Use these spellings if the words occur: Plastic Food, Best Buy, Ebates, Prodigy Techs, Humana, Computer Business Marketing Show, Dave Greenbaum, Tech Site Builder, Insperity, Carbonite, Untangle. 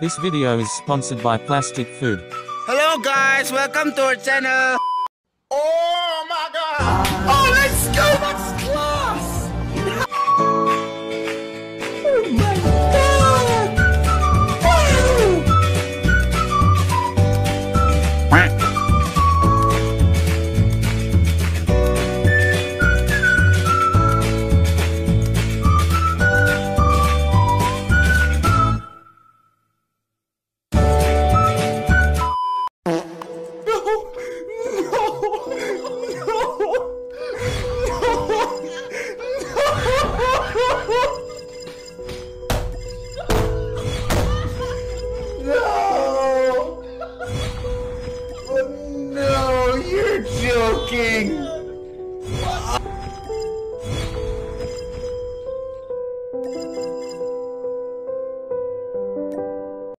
This video is sponsored by Plastic Food. Hello guys, welcome to our channel. Oh my god! Oh, let's go!